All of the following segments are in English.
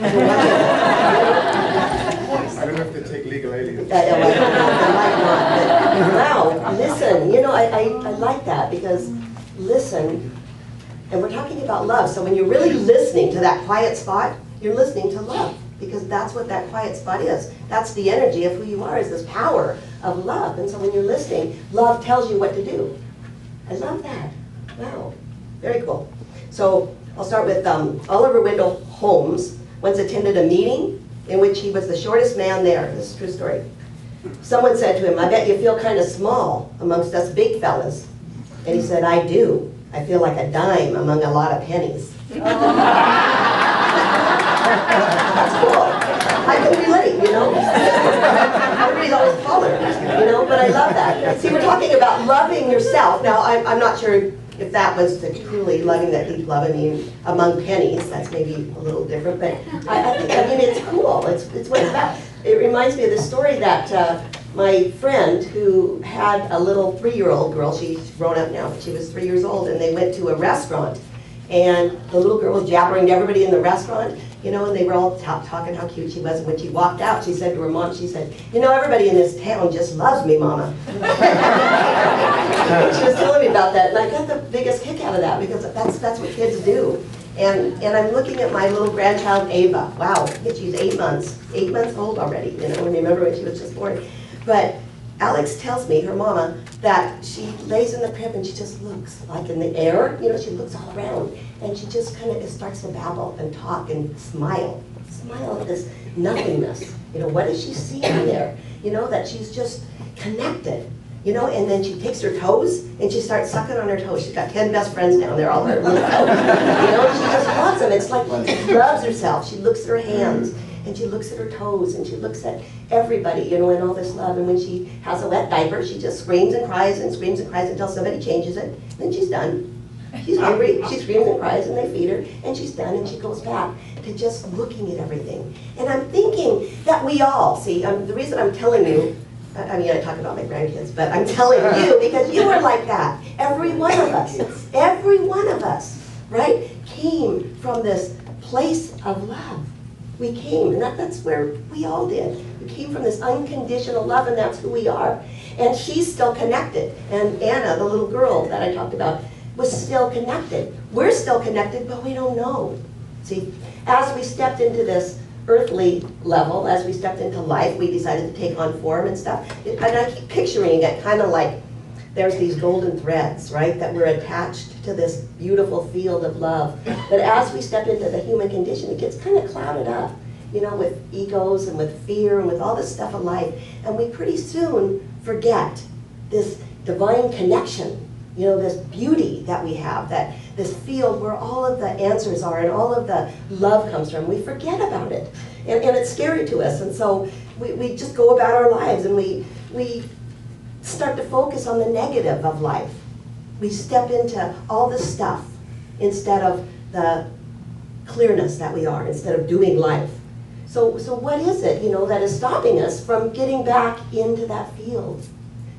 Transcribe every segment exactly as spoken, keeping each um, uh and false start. I don't have to take legal aliens. I, I, I might not, but now, listen, you know, I, I, I like that, because listen, and we're talking about love, so when you're really listening to that quiet spot, you're listening to love, because that's what that quiet spot is. That's the energy of who you are, is this power of love. And so when you're listening, love tells you what to do. I love that. Wow. Very cool. So I'll start with um, Oliver Wendell Holmes once attended a meeting in which he was the shortest man there. This is a true story. Someone said to him, "I bet you feel kind of small amongst us big fellas." And he said, "I do. I feel like a dime among a lot of pennies." That's cool. I can relate, you know. Everybody's always taller, you know, but I love that. See, we're talking about loving yourself. Now, I'm, I'm not sure if that was the truly loving that deep love. I mean, among pennies, that's maybe a little different, but I, I think, I mean, it's cool. It's, it's what it's about. It reminds me of the story that uh, my friend who had a little three-year-old girl, she's grown up now, but she was three years old, and they went to a restaurant, and the little girl was jabbering to everybody in the restaurant, you know, and they were all top talking how cute she was. And when she walked out, she said to her mom, she said, "You know, everybody in this town just loves me, Mama." She was telling me about that, and I got the biggest kick out of that, because that's that's what kids do. And and I'm looking at my little grandchild Ava. Wow, she's eight months, eight months old already. You know, and remember when she was just born. But Alex tells me, her mama, that she lays in the crib and she just looks like in the air, you know, she looks all around, and she just kind of starts to babble and talk and smile, smile at this nothingness. You know, what is she seeing there? You know, that she's just connected, you know, and then she takes her toes and she starts sucking on her toes. She's got ten best friends down there, all her little toes. You know, she just loves them. It's like she loves herself. She looks at her hands, and she looks at her toes, and she looks at everybody, you know, in all this love. And when she has a wet diaper, she just screams and cries and screams and cries until somebody changes it. Then she's done. She's hungry, she screams and cries, and they feed her, and she's done, and she goes back to just looking at everything. And I'm thinking that we all, see, um, the reason I'm telling you, I, I mean, I talk about my grandkids, but I'm telling you because you are like that. Every one of us, every one of us, right, came from this place of love. We came, and that, that's where we all did. We came from this unconditional love, and that's who we are. And she's still connected. And Anna, the little girl that I talked about, was still connected. We're still connected, but we don't know. See, as we stepped into this earthly level, as we stepped into life, we decided to take on form and stuff. And I keep picturing it kind of like there's these golden threads, right, that we're attached to this beautiful field of love. But as we step into the human condition, it gets kind of clouded up, you know, with egos and with fear and with all this stuff of life. And we pretty soon forget this divine connection, you know, this beauty that we have, that this field where all of the answers are and all of the love comes from. We forget about it. And, and it's scary to us. And so we, we just go about our lives, and we, we start to focus on the negative of life. We step into all the stuff instead of the clearness that we are, instead of doing life. So, so what is it, you know, that is stopping us from getting back into that field?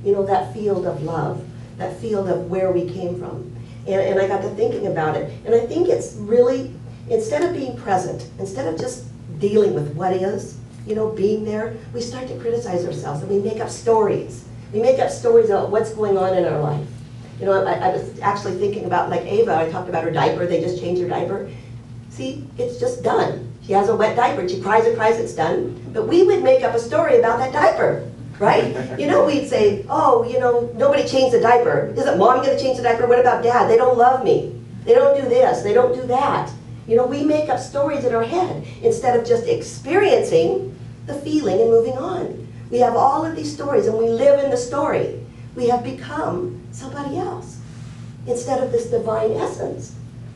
You know, that field of love, that field of where we came from. And, and I got to thinking about it. And I think it's really, instead of being present, instead of just dealing with what is, you know, being there, we start to criticize ourselves, and we make up stories. We make up stories about what's going on in our life. You know, I, I was actually thinking about, like Ava, I talked about her diaper, they just changed her diaper. See, it's just done. She has a wet diaper, she cries and cries, it's done. But we would make up a story about that diaper, right? You know, we'd say, oh, you know, nobody changed the diaper. Isn't mom gonna change the diaper? What about dad? They don't love me. They don't do this, they don't do that. You know, we make up stories in our head instead of just experiencing the feeling and moving on. We have all of these stories, and we live in the story. We have become somebody else instead of this divine essence.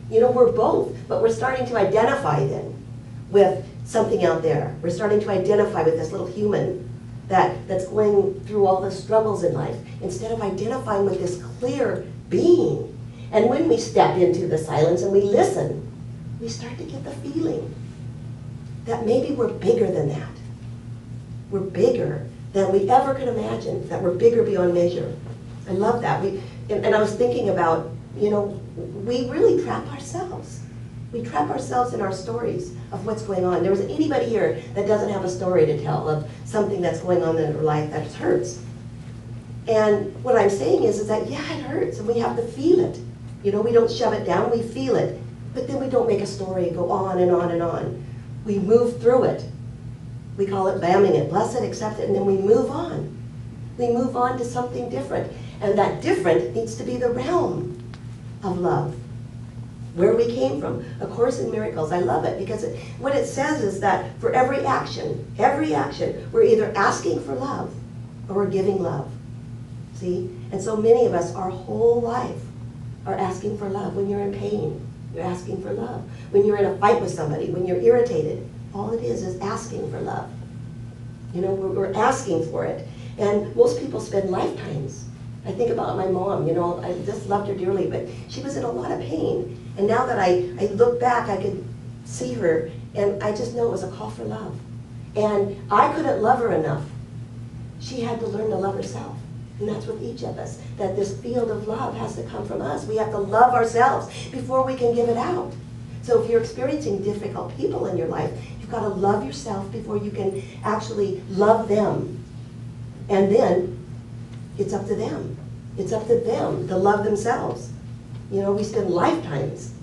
You know, we're both, but we're starting to identify then with something out there. We're starting to identify with this little human that, that's going through all the struggles in life instead of identifying with this clear being. And when we step into the silence and we listen, we start to get the feeling that maybe we're bigger than that. We're bigger than we ever could imagine, that we're bigger beyond measure. I love that. We, and, and I was thinking about, you know, we really trap ourselves. We trap ourselves in our stories of what's going on. There isn't anybody here that doesn't have a story to tell of something that's going on in their life that hurts. And what I'm saying is, is that, yeah, it hurts, and we have to feel it. You know, we don't shove it down, we feel it. But then we don't make a story and go on and on and on. We move through it. We call it bamming it, bless it, accept it, and then we move on. We move on to something different. And that different needs to be the realm of love, where we came from. A Course in Miracles, I love it, because it, what it says is that for every action, every action, we're either asking for love or we're giving love. See? And so many of us, our whole life, are asking for love. When you're in pain, you're asking for love. When you're in a fight with somebody, when you're irritated, all it is is asking for love. You know, we're, we're asking for it. And most people spend lifetimes. I think about my mom, you know, I just loved her dearly, but she was in a lot of pain. And now that I, I look back, I could see her, and I just know it was a call for love. And I couldn't love her enough. She had to learn to love herself. And that's with each of us, that this field of love has to come from us. We have to love ourselves before we can give it out. So if you're experiencing difficult people in your life, you've got to love yourself before you can actually love them. And then it's up to them. It's up to them to love themselves. You know, we spend lifetimes.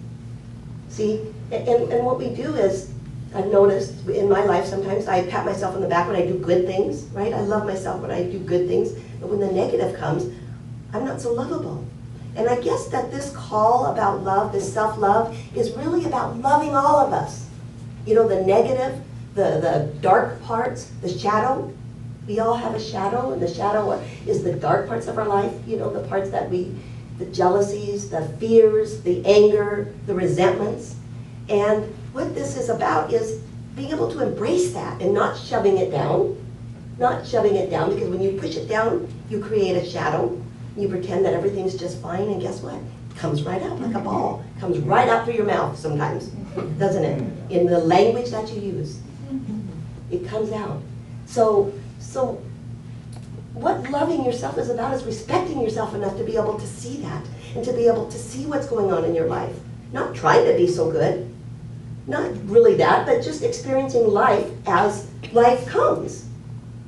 See, and, and what we do is, I've noticed in my life sometimes I pat myself on the back when I do good things, right? I love myself when I do good things, but when the negative comes, I'm not so lovable. And I guess that this call about love, this self-love, is really about loving all of us. You know, the negative, the, the dark parts, the shadow. We all have a shadow, and the shadow is the dark parts of our life, you know, the parts that we, the jealousies, the fears, the anger, the resentments. And what this is about is being able to embrace that and not shoving it down. Not shoving it down, because when you push it down, you create a shadow. You pretend that everything's just fine, and guess what? It comes right up like a ball. It comes right out through your mouth sometimes, doesn't it? In the language that you use. It comes out. So, so what loving yourself is about is respecting yourself enough to be able to see that and to be able to see what's going on in your life. Not trying to be so good. Not really that, but just experiencing life as life comes.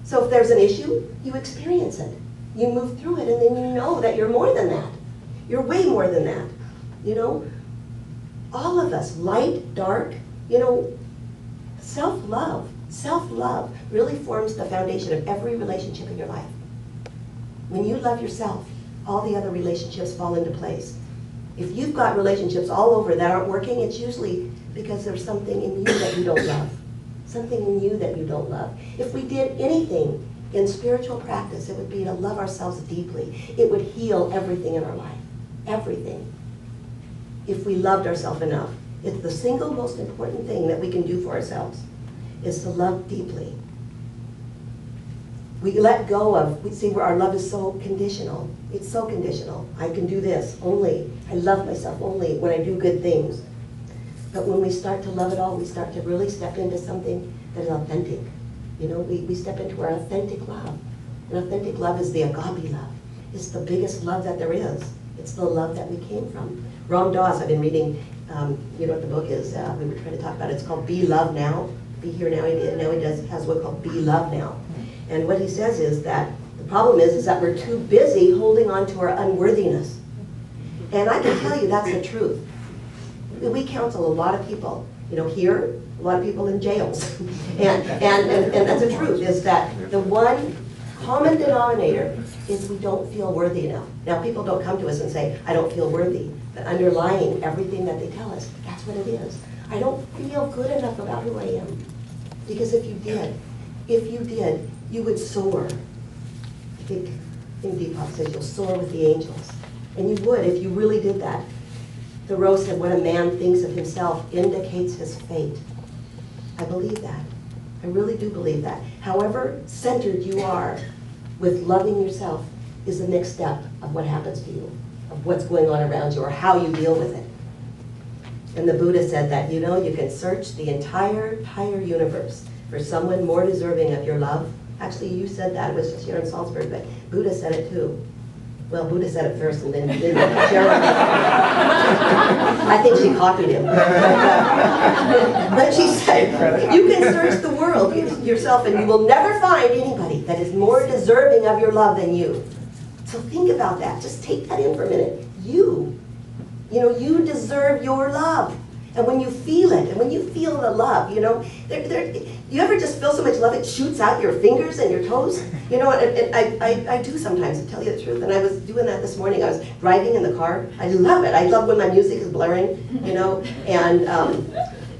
So if there's an issue, you experience it. You move through it, and then you know that you're more than that. You're way more than that. You know, all of us, light, dark, you know, self-love, self-love really forms the foundation of every relationship in your life. When you love yourself, all the other relationships fall into place. If you've got relationships all over that aren't working, it's usually because there's something in you that you don't love. Something in you that you don't love. If we did anything in spiritual practice, it would be to love ourselves deeply. It would heal everything in our life. Everything. If we loved ourselves enough. It's the single most important thing that we can do for ourselves, is to love deeply. We let go of, we see where our love is so conditional. It's so conditional. I can do this only. I love myself only when I do good things. But when we start to love it all, we start to really step into something that is authentic. You know, we, we step into our authentic love. And authentic love is the agape love. It's the biggest love that there is. It's the love that we came from. Ram Dass, I've been reading, um, you know what the book is, uh, we were trying to talk about it. It's called Be Love Now. Be Here Now. He, now he does, has what's called Be Love Now. And what he says is that the problem is, is that we're too busy holding on to our unworthiness. And I can tell you that's the truth. We counsel a lot of people, you know, here, a lot of people in jails. and, and, and, and that's the truth, is that the one common denominator is we don't feel worthy enough. Now, people don't come to us and say, I don't feel worthy, but underlying everything that they tell us, that's what it is. I don't feel good enough about who I am. Because if you did, if you did, you would soar. I think, I think Deepak says you'll soar with the angels. And you would if you really did that. Thoreau said, what a man thinks of himself indicates his fate. I believe that. I really do believe that. However centered you are with loving yourself is the next step of what happens to you, of what's going on around you, or how you deal with it. And the Buddha said that, you know, you can search the entire, entire universe for someone more deserving of your love. Actually, you said that. It was just here in Salzburg, but Buddha said it too. Well, Buddha said it first, and then, then Cheryl. I think she copied him. But she said, you can search the world yourself, and you will never find anybody that is more deserving of your love than you. So think about that. Just take that in for a minute. You, you know, you deserve your love. And when you feel it, and when you feel the love, you know, they're, they're, you ever just feel so much love it shoots out your fingers and your toes? You know, and, and I, I, I do sometimes, to tell you the truth, and I was doing that this morning. I was driving in the car. I love it. I love when my music is blaring, you know, and, um,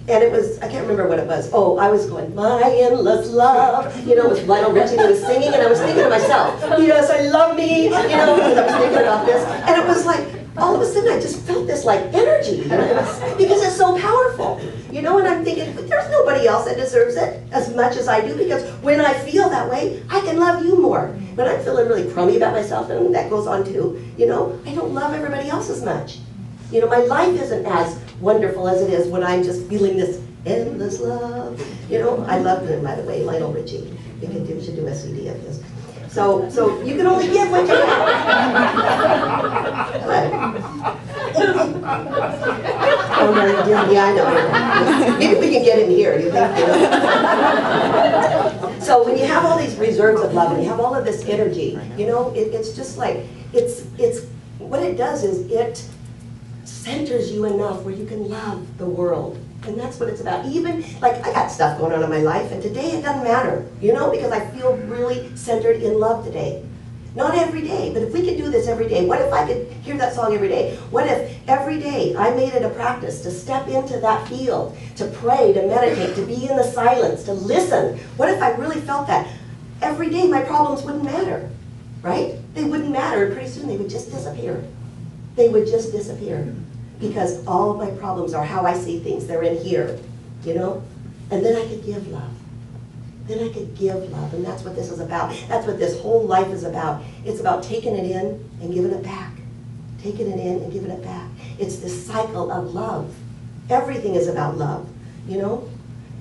and it was, I can't remember what it was. Oh, I was going, my endless love, you know, with Lionel Richie, who was singing, and I was thinking to myself, yes, I love me, you know, because I was thinking about this, and it was like, all of a sudden I just felt this like energy, you know, because it's so powerful, you know, and I'm thinking, but there's nobody else that deserves it as much as I do, because when I feel that way, I can love you more. When I'm feeling really crummy about myself, and that goes on too, you know, I don't love everybody else as much. You know, my life isn't as wonderful as it is when I'm just feeling this endless love. You know, I love him, by the way, Lionel Richie. We could do, should do a C D of his. So, so you can only give what you have. But, oh, no, yeah, I know. Maybe we can get him here. You think, you know? So when you have all these reserves of love and you have all of this energy, you know, it, it's just like it's it's what it does is it centers you enough where you can love the world. And that's what it's about. Even, like, I got stuff going on in my life, and today it doesn't matter, you know, because I feel really centered in love today. Not every day, but if we could do this every day, what if I could hear that song every day? What if every day I made it a practice to step into that field, to pray, to meditate, to be in the silence, to listen? What if I really felt that? Every day my problems wouldn't matter, right? They wouldn't matter, and pretty soon they would just disappear. They would just disappear. Because all of my problems are how I see things. They're in here, you know? And then I could give love. Then I could give love, and that's what this is about. That's what this whole life is about. It's about taking it in and giving it back. Taking it in and giving it back. It's this cycle of love. Everything is about love, you know?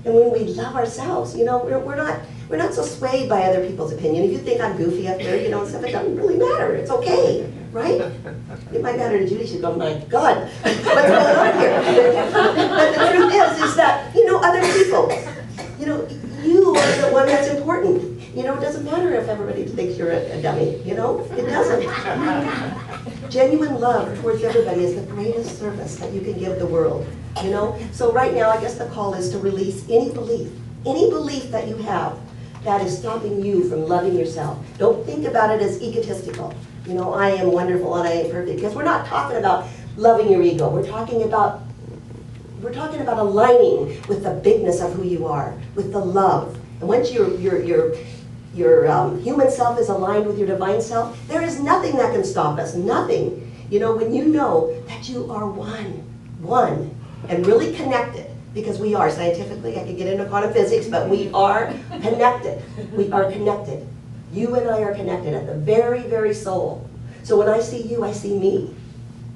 And when we love ourselves, you know, we're, we're not we're not so swayed by other people's opinion. If you think I'm goofy up there, you know, and stuff, it doesn't really matter. It's okay, right? It might matter to Judy. She'd go, my God, what's going on here? But the truth is, is that, you know, other people, you know, you are the one that's important. You know, it doesn't matter if everybody thinks you're a, a dummy, you know? It doesn't. Genuine love towards everybody is the greatest service that you can give the world, you know? So right now, I guess the call is to release any belief, any belief that you have that is stopping you from loving yourself. Don't think about it as egotistical. You know, I am wonderful and I am perfect. Because we're not talking about loving your ego. We're talking about, we're talking about aligning with the bigness of who you are, with the love. And once your your your your um, human self is aligned with your divine self, there is nothing that can stop us. Nothing. You know, when you know that you are one, one, and really connected. Because we are scientifically, I could get into quantum physics, but we are connected. We are connected. You and I are connected at the very, very soul. So when I see you, I see me,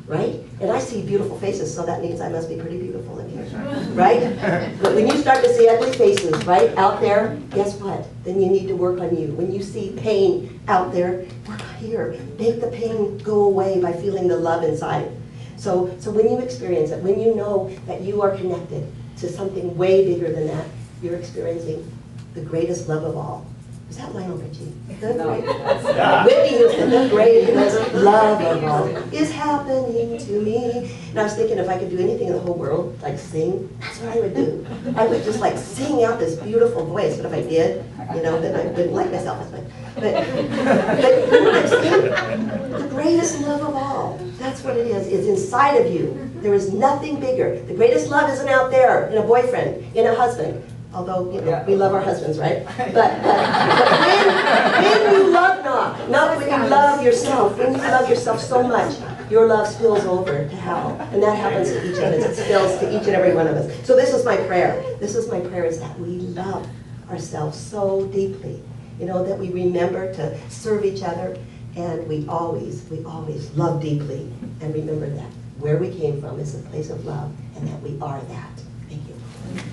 right? And I see beautiful faces, so that means I must be pretty beautiful in here, right? But when you start to see ugly faces, right, out there, guess what? Then you need to work on you. When you see pain out there, work here. Make the pain go away by feeling the love inside. So, so when you experience it, when you know that you are connected to something way bigger than that, you're experiencing the greatest love of all. Is that Lionel Richie? Good, right? Yeah. Whitney Houston, the greatest love of all is happening to me. And I was thinking if I could do anything in the whole world, like sing, that's what I would do. I would just like sing out this beautiful voice, but if I did, you know, then I wouldn't like myself as much. But, but you know what I'm saying? The greatest love of all, that's what it is, is inside of you. There is nothing bigger. The greatest love isn't out there in a boyfriend, in a husband. Although, you know, yeah. We love our husbands, right? But, but, but when, when you love not, not when you love yourself, when you love yourself so much, your love spills over to hell. And that happens to each of us. It spills to each and every one of us. So this is my prayer. This is my prayer, is that we love ourselves so deeply, you know, that we remember to serve each other, and we always, we always love deeply. And remember that where we came from is a place of love, and that we are that. Thank you.